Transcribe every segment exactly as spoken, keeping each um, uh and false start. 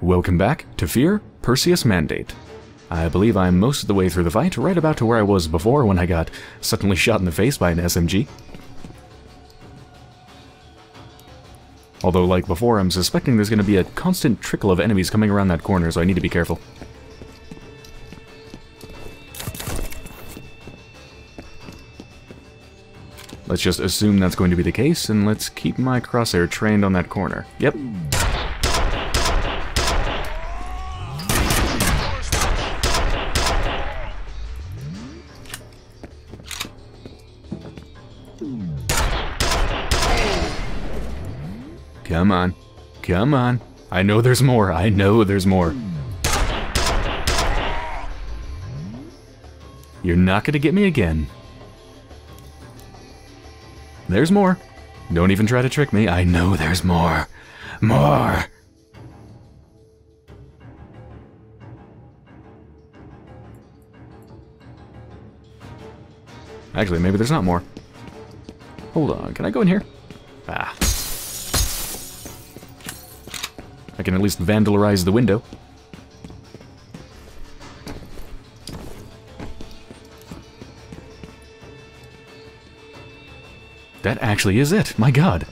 Welcome back to F E A R, Perseus Mandate. I believe I'm most of the way through the fight, right about to where I was before when I got suddenly shot in the face by an S M G. Although, like before, I'm suspecting there's going to be a constant trickle of enemies coming around that corner, so I need to be careful. Let's just assume that's going to be the case, and let's keep my crosshair trained on that corner. Yep. Come on. Come on. I know there's more. I know there's more. You're not gonna get me again. There's more. Don't even try to trick me. I know there's more. More! Actually, maybe there's not more. Hold on. Can I go in here? Ah. I can at least vandalize the window. That actually is it. My God.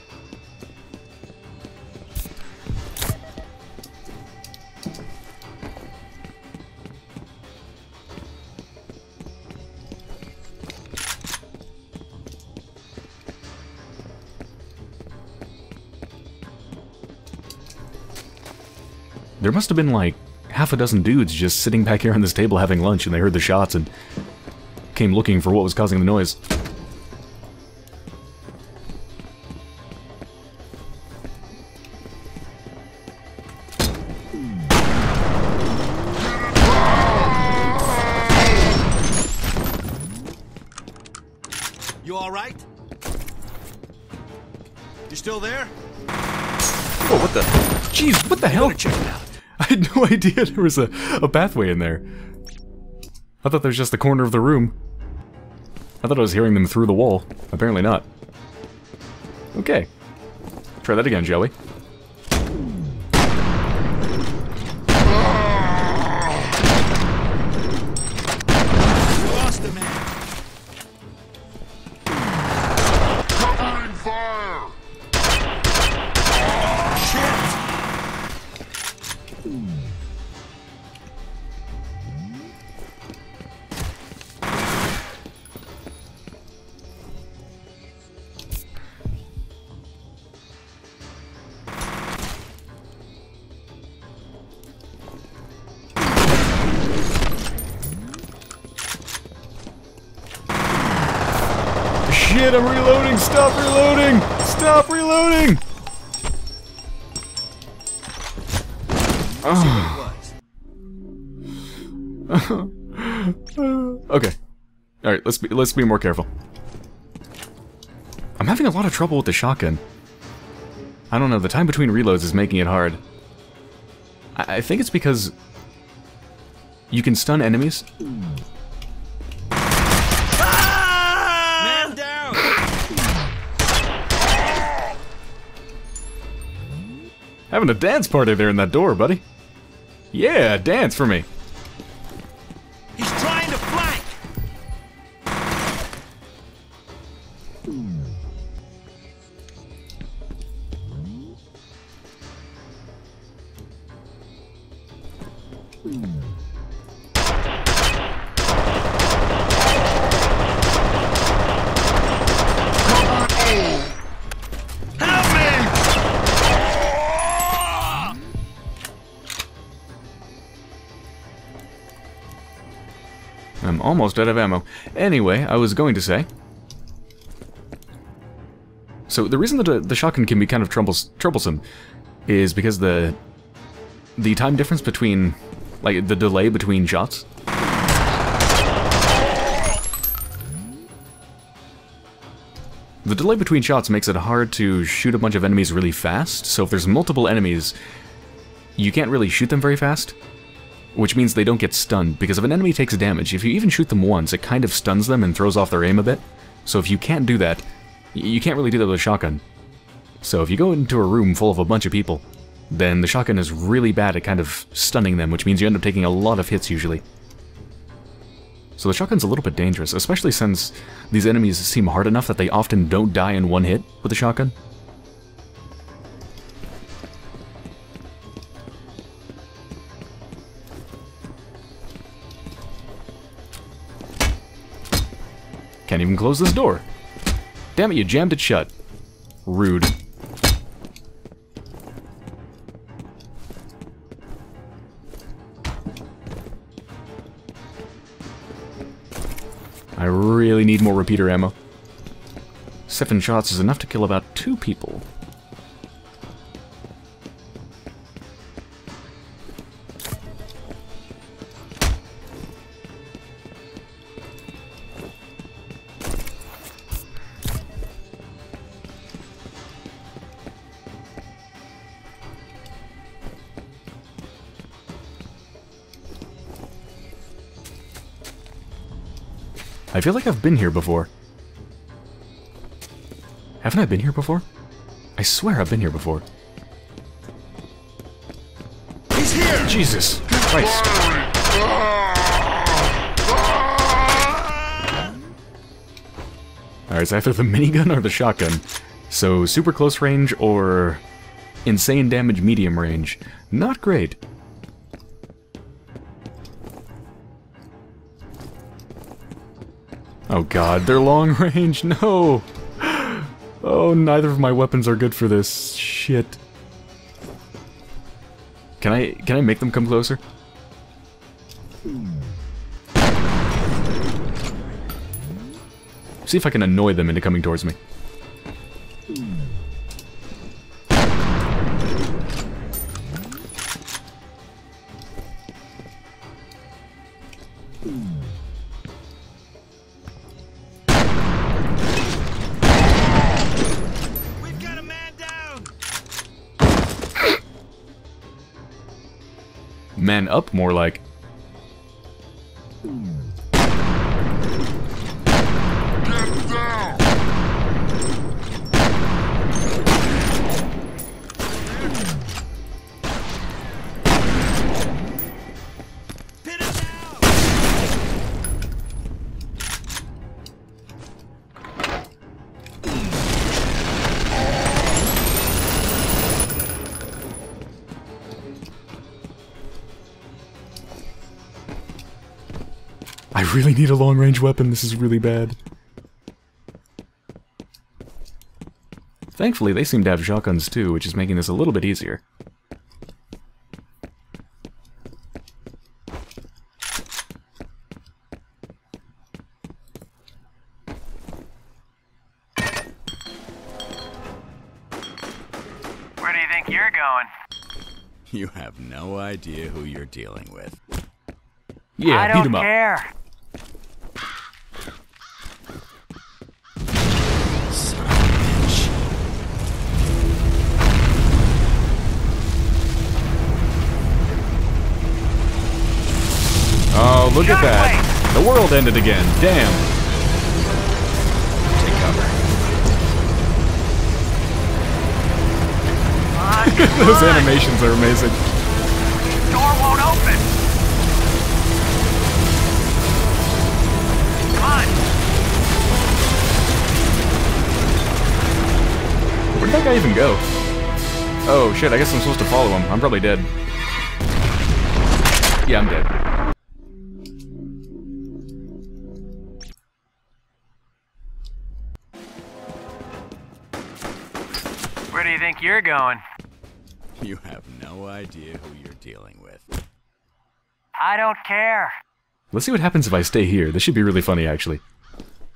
There must have been like half a dozen dudes just sitting back here on this table having lunch, and they heard the shots and came looking for what was causing the noise. You alright? You still there? Oh, what the? Jeez, what the hell? Check it out. I had no idea there was a, a pathway in there. I thought there was just the corner of the room. I thought I was hearing them through the wall. Apparently not. Okay. Try that again, shall we? Lost a man. Come on, fire! Shit, I'm reloading! Stop reloading! Stop reloading! Okay. Alright, let's be let's be more careful. I'm having a lot of trouble with the shotgun. I don't know, the time between reloads is making it hard. I, I think it's because you can stun enemies. Having a dance party there in that door, buddy. Yeah, dance for me. He's trying to flank. I'm almost out of ammo. Anyway, I was going to say... So, the reason that the, the shotgun can be kind of troubles, troublesome is because the... the time difference between... like, the delay between shots. The delay between shots makes it hard to shoot a bunch of enemies really fast, so if there's multiple enemies, you can't really shoot them very fast. Which means they don't get stunned, because if an enemy takes damage, if you even shoot them once, it kind of stuns them and throws off their aim a bit. So if you can't do that, you can't really do that with a shotgun. So if you go into a room full of a bunch of people, then the shotgun is really bad at kind of stunning them, which means you end up taking a lot of hits usually. So the shotgun's a little bit dangerous, especially since these enemies seem hard enough that they often don't die in one hit with the shotgun. Can't even close this door. Damn it, you jammed it shut. Rude. I really need more repeater ammo. Seven shots is enough to kill about two people. I feel like I've been here before. Haven't I been here before? I swear I've been here before. He's here! Jesus Christ. Alright, so either the minigun or the shotgun. So super close range or insane damage medium range. Not great. Oh god, they're long range, no! Oh, neither of my weapons are good for this. Shit. Can I, can I make them come closer? See if I can annoy them into coming towards me. Man up, more like. Get down. Pin him down. I really need a long-range weapon, this is really bad. Thankfully, they seem to have shotguns too, which is making this a little bit easier. Where do you think you're going? You have no idea who you're dealing with. Yeah, I don't beat 'em care. Up. Look at that! The world ended again. Damn. Take cover. Those animations are amazing. The door won't open. Come on. Where did that guy even go? Oh shit! I guess I'm supposed to follow him. I'm probably dead. Yeah, I'm dead. Where do you think you're going? You have no idea who you're dealing with. I don't care. Let's see what happens if I stay here. This should be really funny, actually.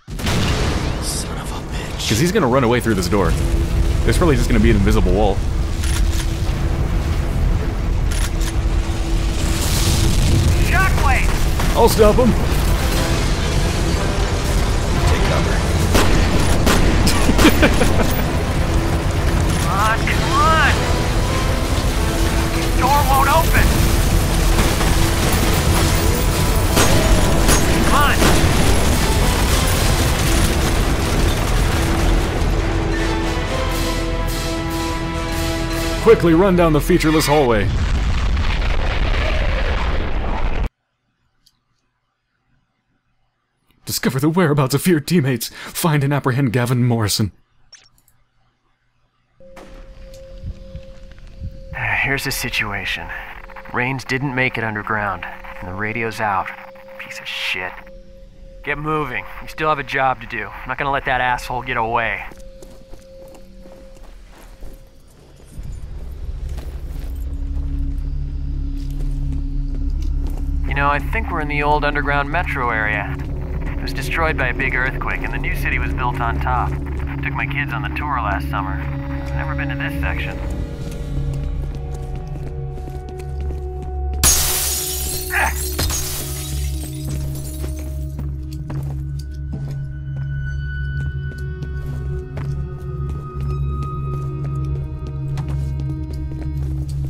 Son of a bitch. Because he's going to run away through this door. There's probably just going to be an invisible wall. Shockwave! I'll stop him. Take cover. Come on! Door won't open! Come on! quickly run down the featureless hallway. Discover the whereabouts of F E A R teammates. Find and apprehend Gavin Morrison. Here's the situation. Rains didn't make it underground, and the radio's out. Piece of shit. Get moving. We still have a job to do. I'm not gonna let that asshole get away. You know, I think we're in the old underground metro area. It was destroyed by a big earthquake, and the new city was built on top. I took my kids on the tour last summer. I've never been to this section.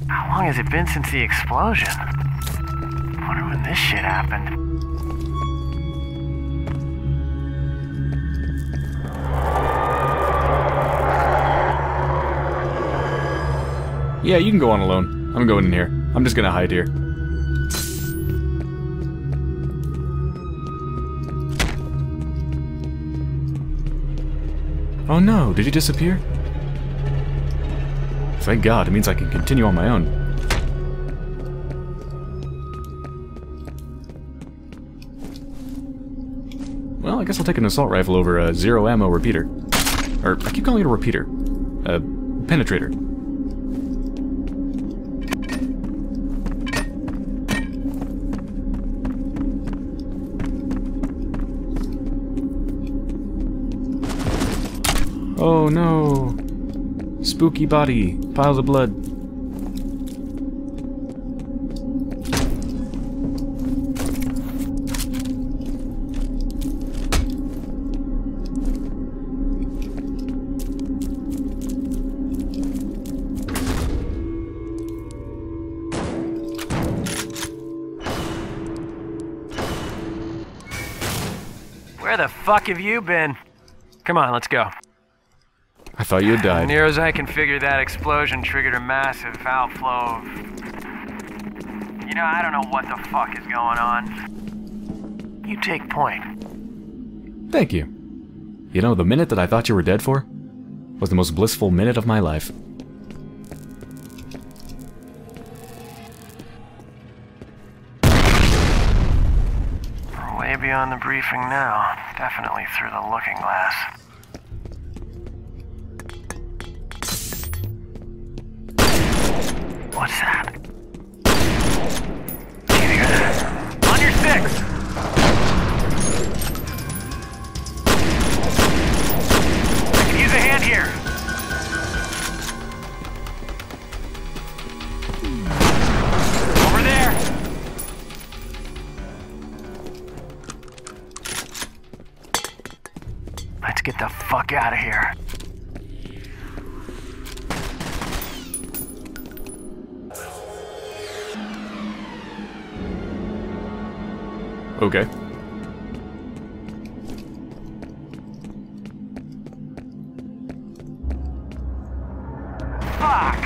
How long has it been since the explosion? I wonder when this shit happened. Yeah, you can go on alone. I'm going in here. I'm just gonna hide here. Oh no, did he disappear? Thank God, it means I can continue on my own. Well, I guess I'll take an assault rifle over a zero ammo repeater. Or, I keep calling it a repeater. A penetrator. Oh no! Spooky body, piles of blood. Where the fuck have you been? Come on, let's go. I thought you had died. Near as I can figure, that explosion triggered a massive outflow of... You know, I don't know what the fuck is going on. You take point. Thank you. You know, the minute that I thought you were dead for was the most blissful minute of my life. We're way beyond the briefing now. Definitely through the looking glass. What's that? Can't hear that. On your sticks! I can use a hand here! Over there! Let's get the fuck out of here. Okay. Fuck!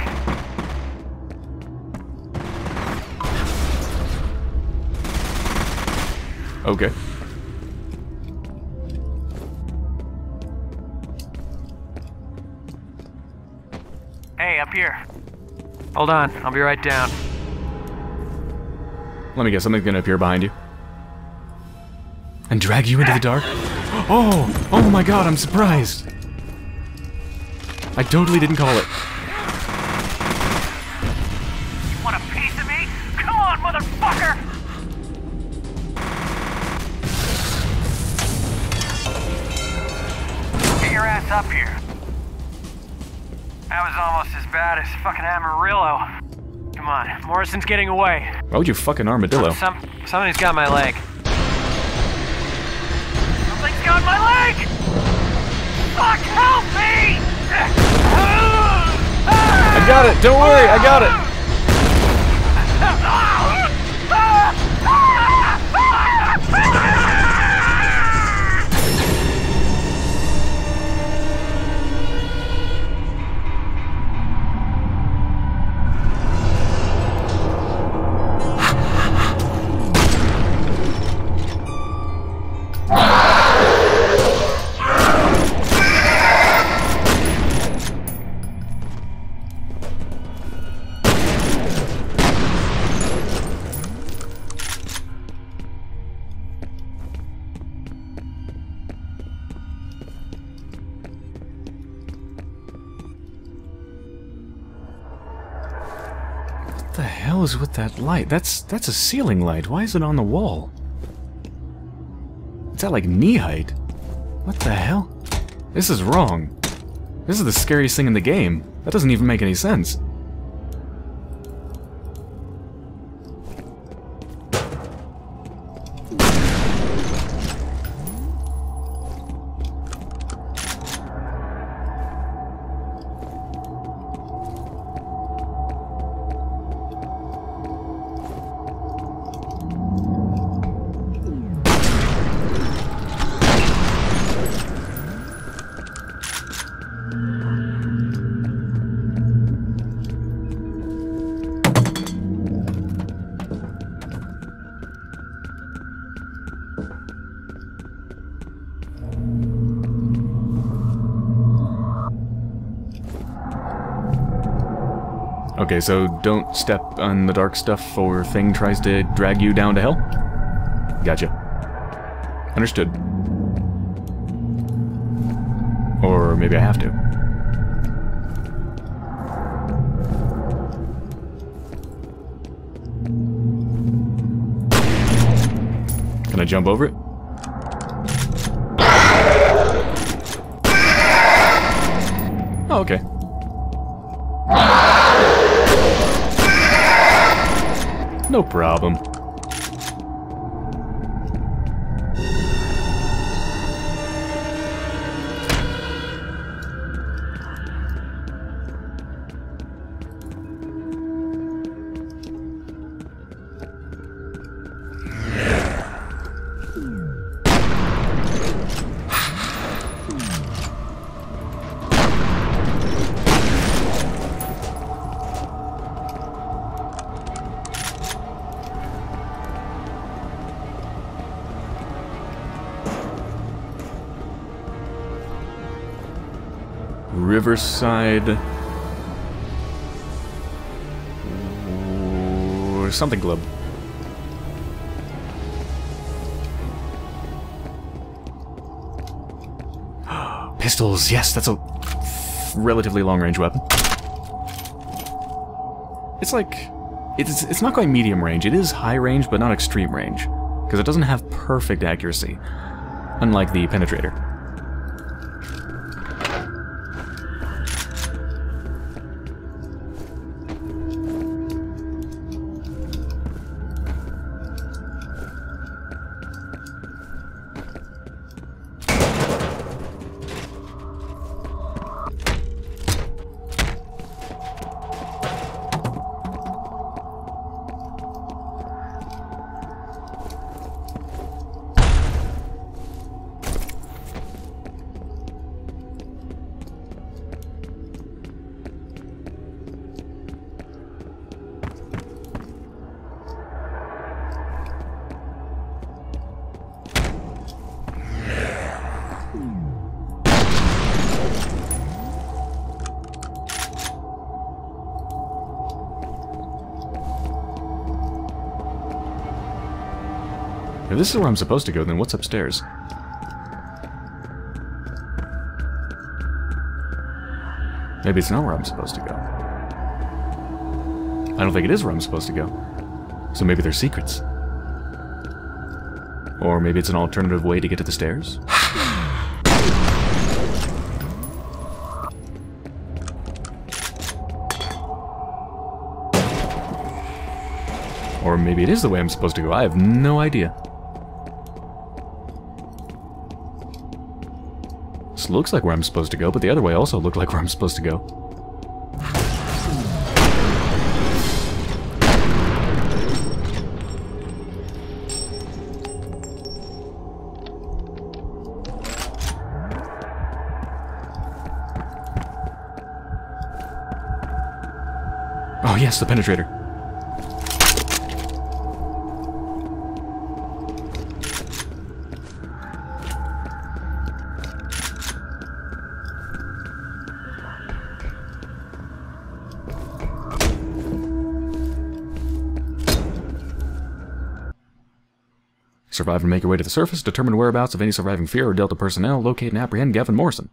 Okay. Hey, up here. Hold on, I'll be right down. Let me guess, something's gonna appear behind you. And drag you into the dark? Oh! Oh my God, I'm surprised! I totally didn't call it. You want a piece of me? Come on, motherfucker! Get your ass up here. That was almost as bad as fucking Amarillo. Come on, Morrison's getting away. Why would you fucking armadillo? Some, somebody's got my leg. Got my leg! Fuck, help me! I got it! Don't worry, I got it! the hell is with that light? That's that's a ceiling light. Why is it on the wall? It's at like knee height. What the hell? This is wrong. This is the scariest thing in the game. That doesn't even make any sense. Okay, so don't step on the dark stuff or thing tries to drag you down to hell? Gotcha. Understood. Or maybe I have to. Can I jump over it? Oh, okay. No problem. Riverside, or something club. Pistols, yes, that's a relatively long-range weapon. It's like, it's it's not quite medium range. It is high range, but not extreme range, because it doesn't have perfect accuracy, unlike the penetrator. If this is where I'm supposed to go, then what's upstairs? Maybe it's not where I'm supposed to go. I don't think it is where I'm supposed to go. So maybe there's secrets. Or maybe it's an alternative way to get to the stairs? Or maybe it is the way I'm supposed to go. I have no idea. This looks like where I'm supposed to go, but the other way also looked like where I'm supposed to go. Oh yes, the penetrator. Survive and make your way to the surface, determine whereabouts of any surviving F E A R or Delta personnel, locate and apprehend Gavin Morrison.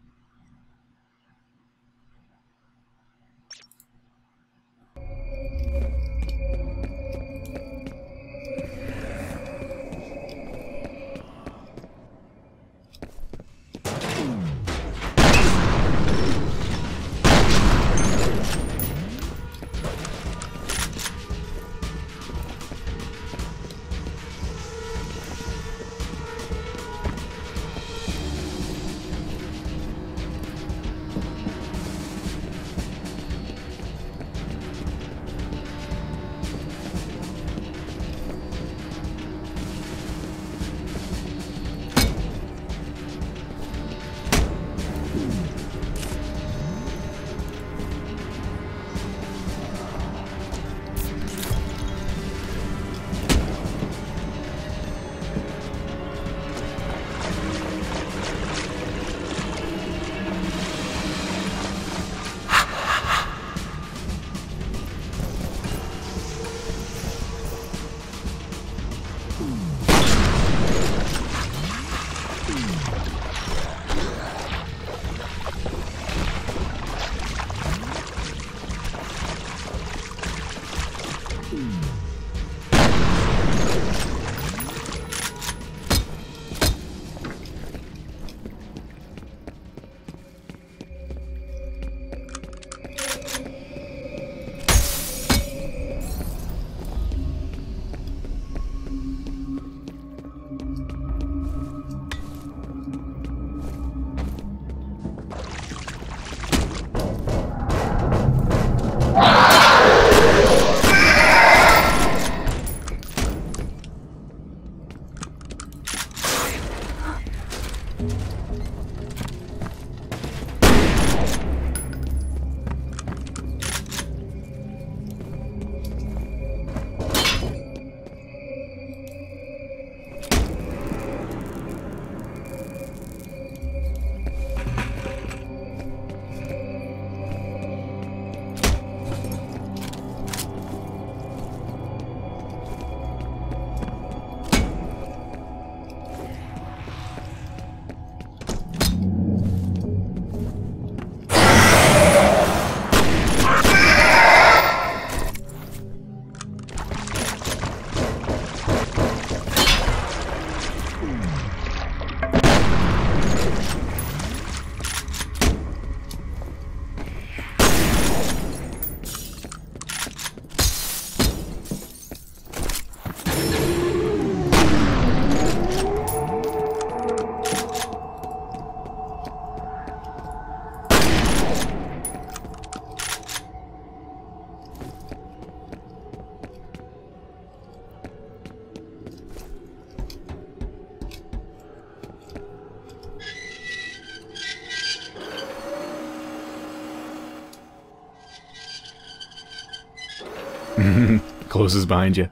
Closes behind you.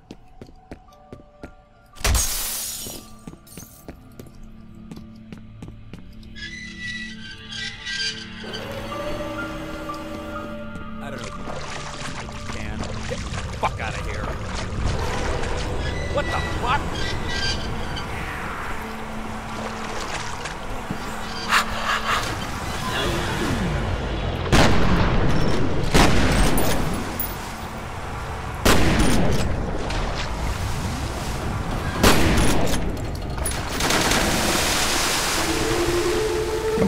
I don't know if you can. Get the fuck out of here. What the fuck?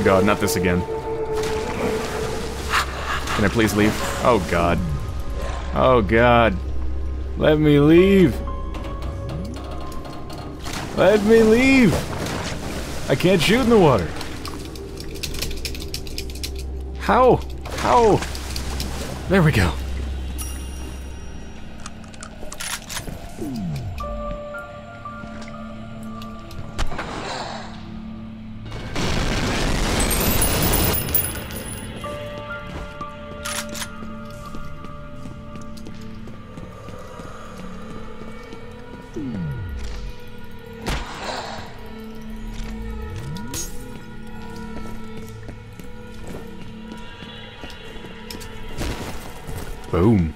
God, not this again. Can I please leave? Oh God. Oh God. Let me leave. Let me leave. I can't shoot in the water. How? How? There we go. Boom.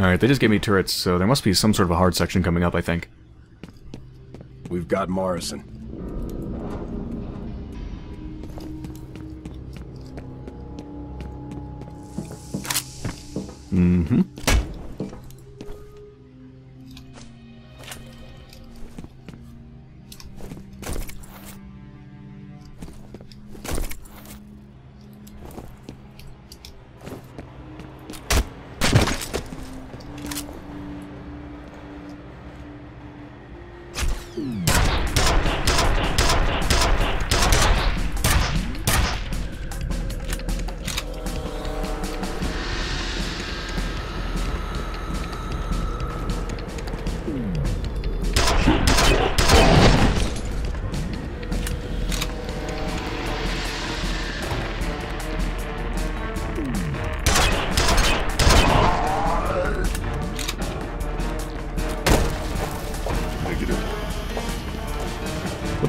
Alright, they just gave me turrets, so there must be some sort of a hard section coming up, I think. We've got Morrison. Mm-hmm.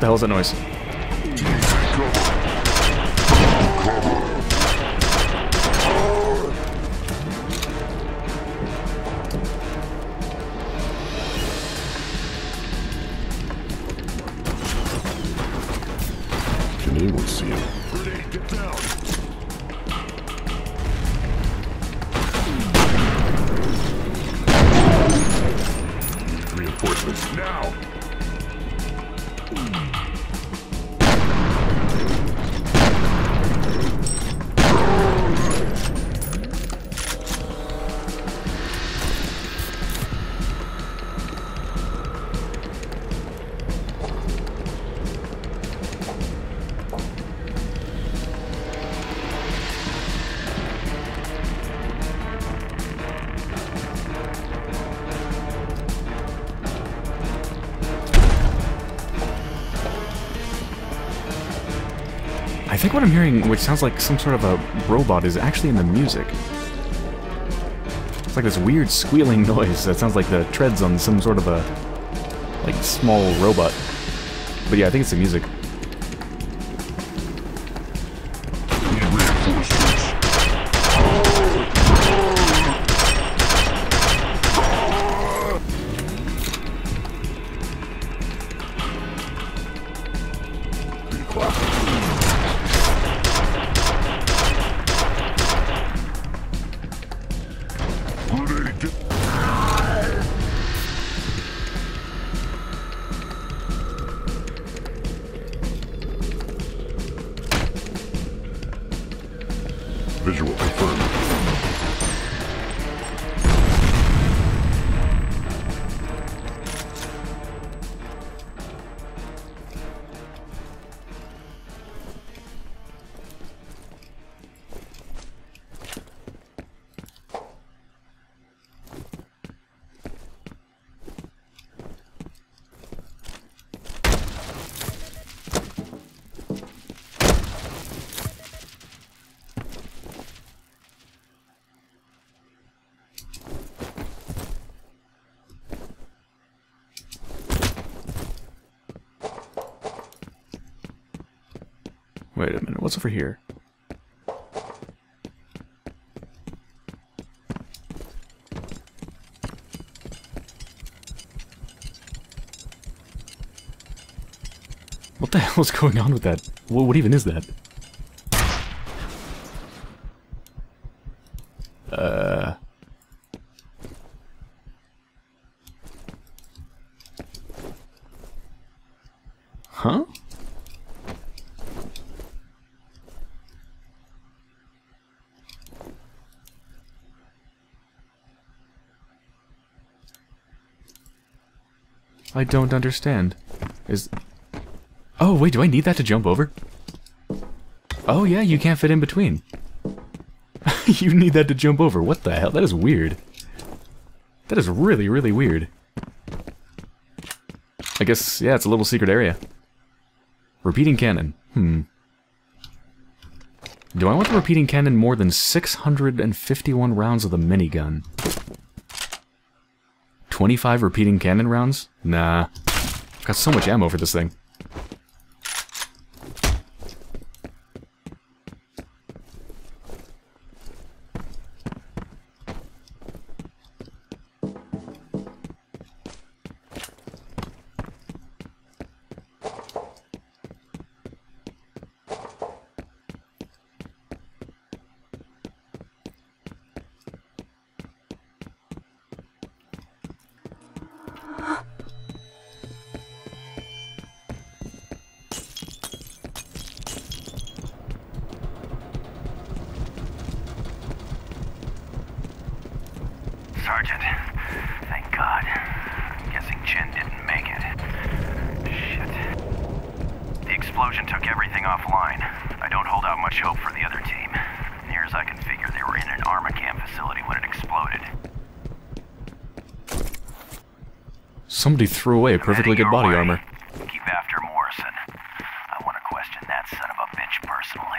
hell is that noise? Can anyone see him? Grenade, get down! Reinforcements now. I think what I'm hearing, which sounds like some sort of a robot, is actually in the music. It's like this weird squealing noise that sounds like the treads on some sort of a, like, small robot. But yeah, I think it's the music. Visual confirmed. Wait a minute, what's over here? What the hell is going on with that? What, what even is that? Uh... Huh? I don't understand. Is... Oh, wait, do I need that to jump over? Oh, yeah, you can't fit in between. You need that to jump over. What the hell? That is weird. That is really, really weird. I guess, yeah, it's a little secret area. Repeating cannon. Hmm. Do I want the repeating cannon more than six hundred fifty-one rounds of the minigun? twenty-five repeating cannon rounds? Nah. I've got so much ammo for this thing. Sergeant, thank God. I'm guessing Chen didn't make it. Shit. The explosion took everything offline. I don't hold out much hope for the other team. Near as I can figure, they were in an Armacam facility when it exploded. Somebody threw away a perfectly good body armor. Keep after Morrison. I want to question that son of a bitch personally.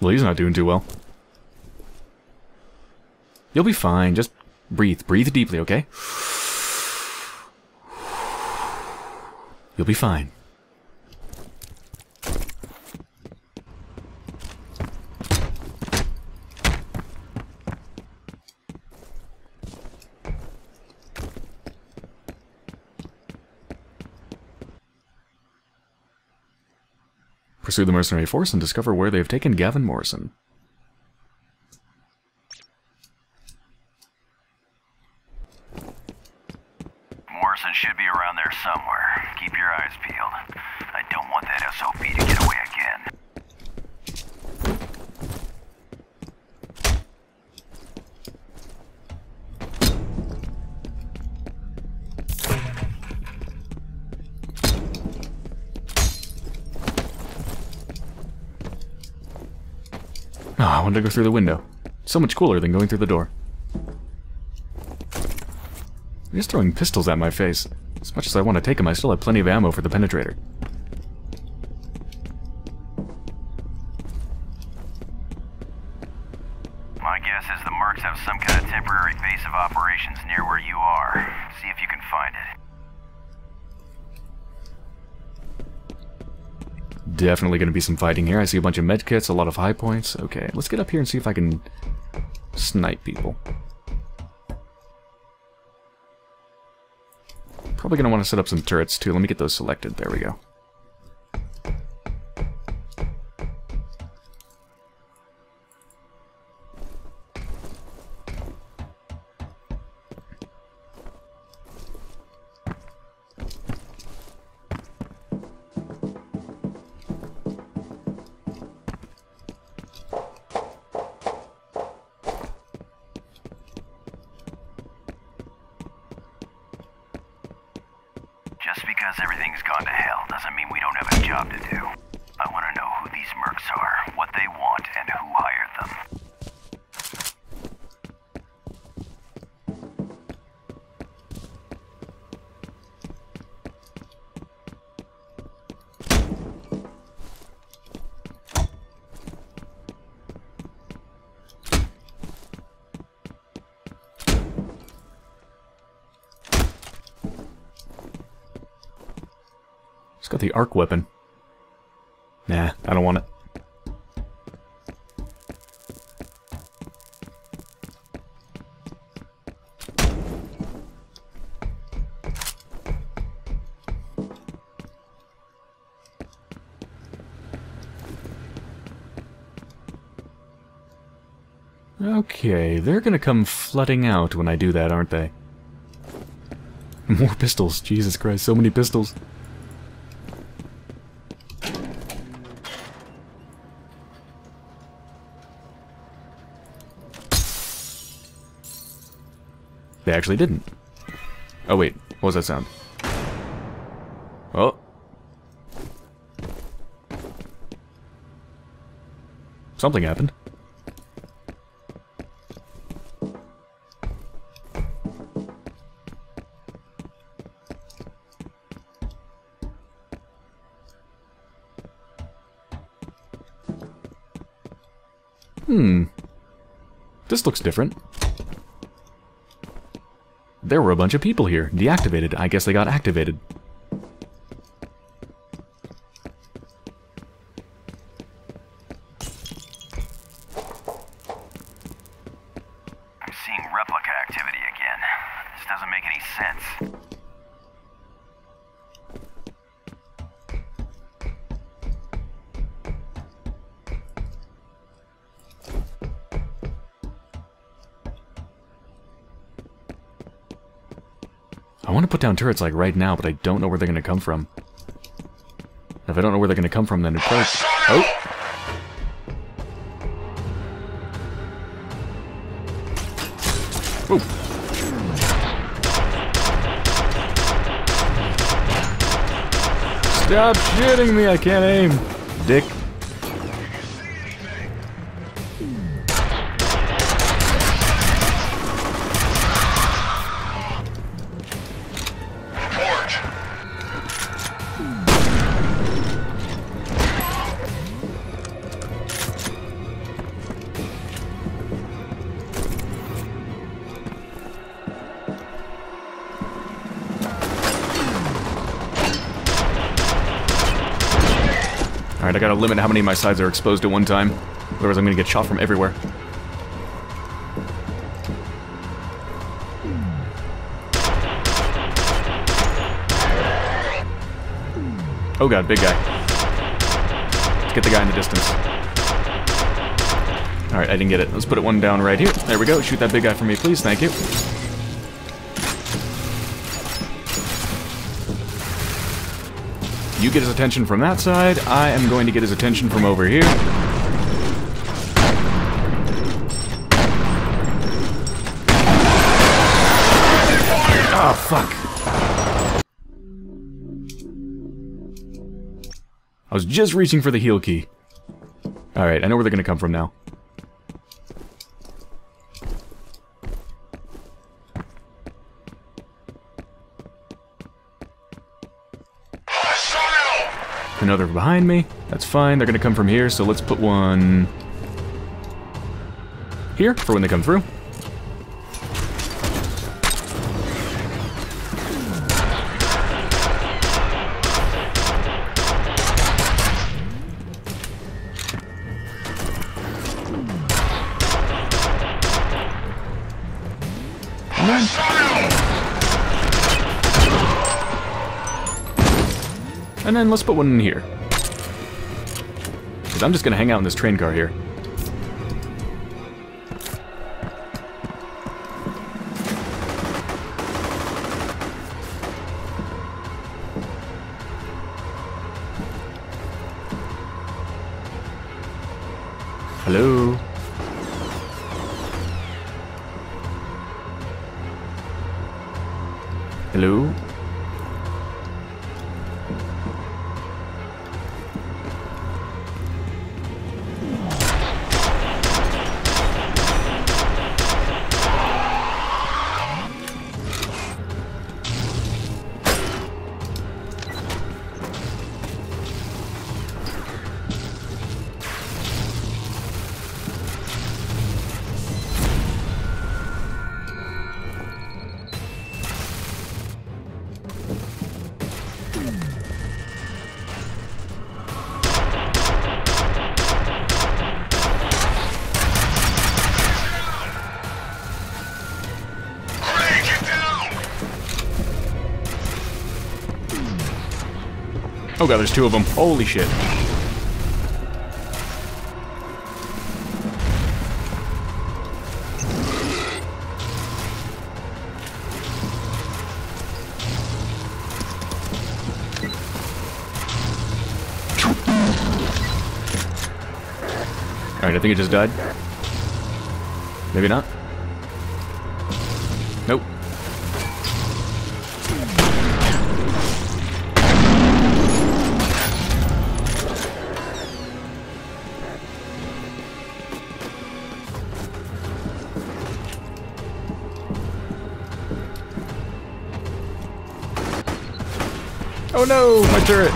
Well, he's not doing too well. You'll be fine. Just breathe. Breathe deeply, okay? You'll be fine. Pursue the mercenary force and discover where they have taken Gavin Morrison. Morrison should be around there somewhere. Keep your eyes peeled. I don't want that S O B to get away again. Ah, oh, I wanted to go through the window. So much cooler than going through the door. You're just throwing pistols at my face. As much as I want to take them, I still have plenty of ammo for the penetrator. My guess is the mercs have some kind of temporary base of operations near where you are. See if you can find it. Definitely going to be some fighting here. I see a bunch of medkits, a lot of high points. Okay, let's get up here and see if I can snipe people. Probably gonna want to set up some turrets too. Let me get those selected. There we go. Just because everything's gone to hell doesn't mean we don't have a job to do. I want to know who these mercs are, what they want, and who hired them. It's got the arc weapon. Nah, I don't want it. Okay, they're gonna come flooding out when I do that, aren't they? More pistols. Jesus Christ, so many pistols. They actually didn't. Oh wait, what was that sound? Oh. Something happened. Hmm. This looks different. There were a bunch of people here. Deactivated. I guess they got activated. I'm seeing replica activity again. This doesn't make any sense. I want to put down turrets like right now, but I don't know where they're going to come from. If I don't know where they're going to come from, then it's probably... Oh! Oh! Stop shooting me! I can't aim! Dick. Alright, I gotta limit how many of my sides are exposed at one time. Otherwise I'm gonna get shot from everywhere. Oh god, big guy. Let's get the guy in the distance. Alright, I didn't get it. Let's put it one down right here. There we go. Shoot that big guy for me, please. Thank you. You get his attention from that side. I am going to get his attention from over here. Oh, fuck. I was just reaching for the heal key. Alright, I know where they're gonna come from now. Another behind me. That's fine, they're gonna come from here, so let's put one here for when they come through. And then let's put one in here. Because I'm just going to hang out in this train car here. Hello? Hello? Oh god, there's two of them. Holy shit. Alright, I think it just died. Maybe not. Nope. Oh no, my turret!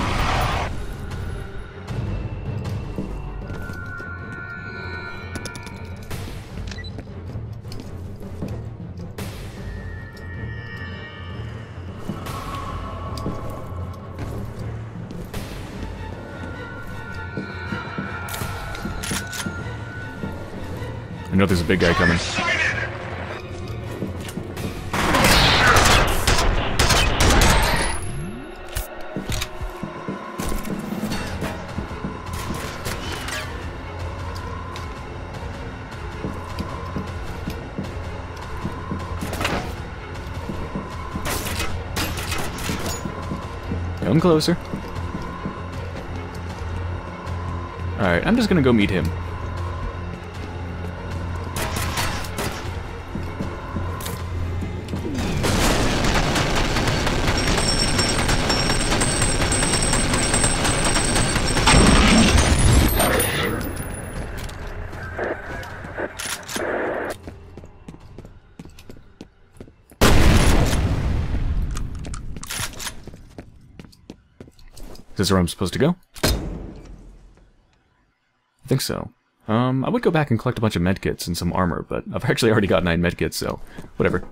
I know there's a big guy coming. Come closer. Alright, I'm just gonna go meet him. Is this where I'm supposed to go? I think so. Um, I would go back and collect a bunch of medkits and some armor, but I've actually already got nine medkits, so whatever.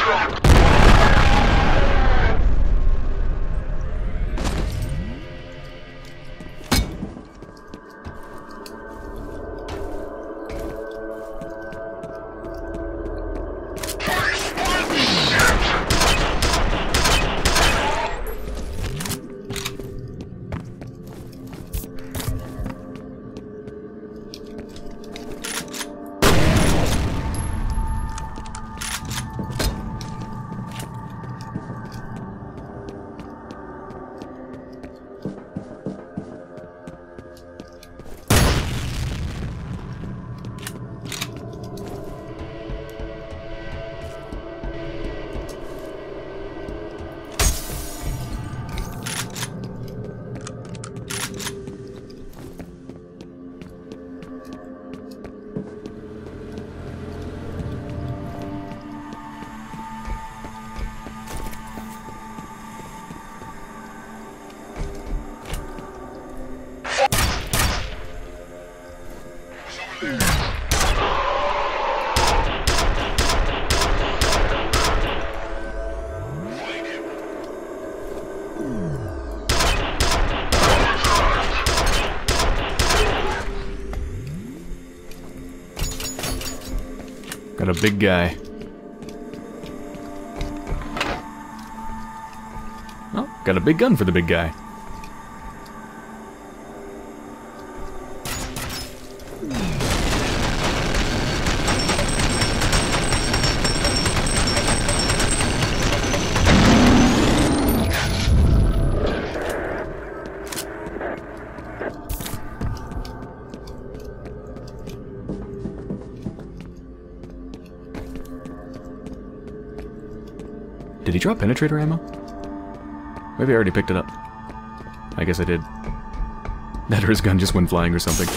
trapped. Got a big guy. Oh, got a big gun for the big guy. Did he drop penetrator ammo? Maybe I already picked it up. I guess I did. That or his gun just went flying or something.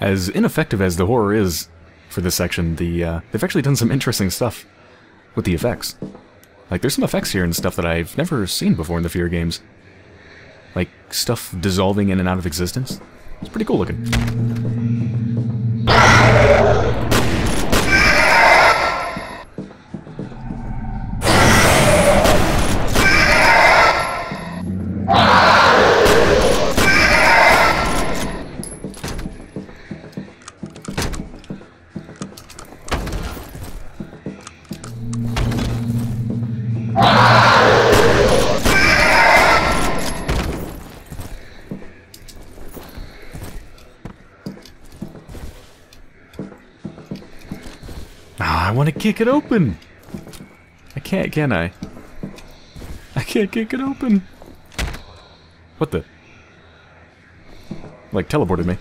As ineffective as the horror is, for this section, the uh, they've actually done some interesting stuff with the effects. Like, there's some effects here and stuff that I've never seen before in the F E A R games. Like, stuff dissolving in and out of existence. It's pretty cool looking. Kick it open. I can't, can I? I can't kick it open. What the? Like, teleported me.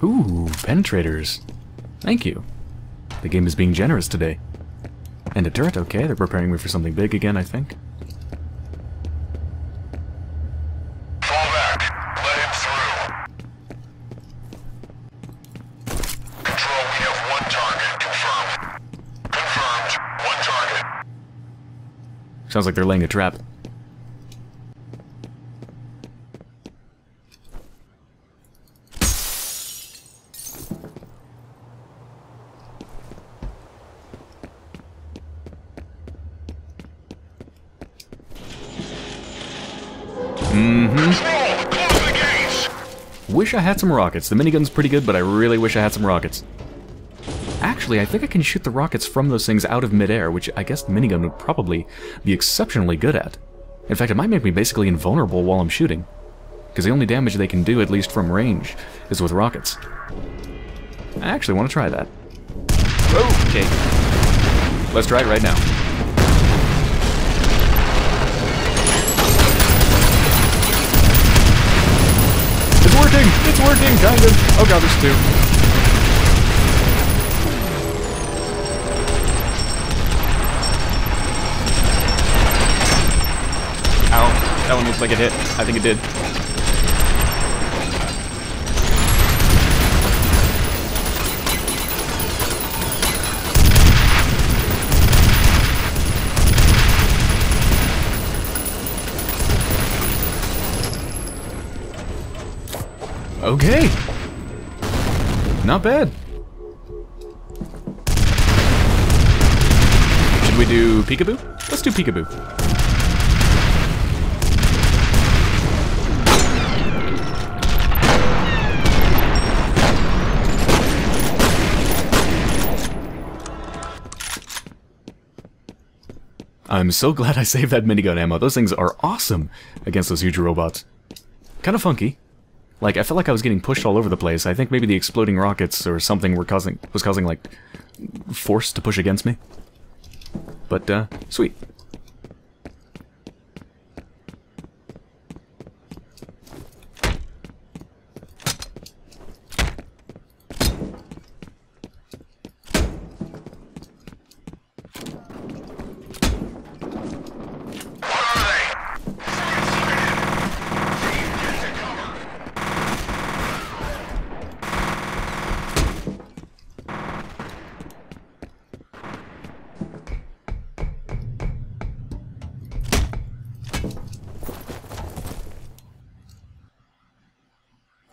Ooh, penetrators. Thank you. The game is being generous today. And a turret, okay, they're preparing me for something big again, I think. Fall back. Let him through. Control, we have one target. Confirmed. Confirmed. One target. Sounds like they're laying a trap. I had some rockets. The minigun's pretty good, but I really wish I had some rockets. Actually, I think I can shoot the rockets from those things out of midair, which I guess the minigun would probably be exceptionally good at. In fact, it might make me basically invulnerable while I'm shooting, because the only damage they can do, at least from range, is with rockets. I actually want to try that. Okay. Let's try it right now. It's working, kind of. Oh god, there's two. Ow. That one looks like it hit. I think it did. Okay, Not bad. Should we do peekaboo? Let's do peekaboo. I'm so glad I saved that minigun ammo. Those things are awesome against those huge robots. Kind of funky. Like, I felt like I was getting pushed all over the place. I think maybe the exploding rockets or something were causing, was causing, like, force to push against me. But, uh, sweet.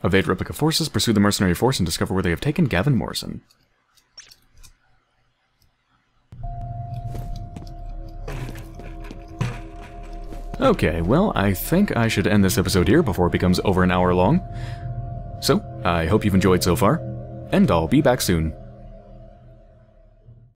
Evade replica forces, pursue the mercenary force, and discover where they have taken Gavin Morrison. Okay, well, I think I should end this episode here before it becomes over an hour long. So, I hope you've enjoyed so far, and I'll be back soon.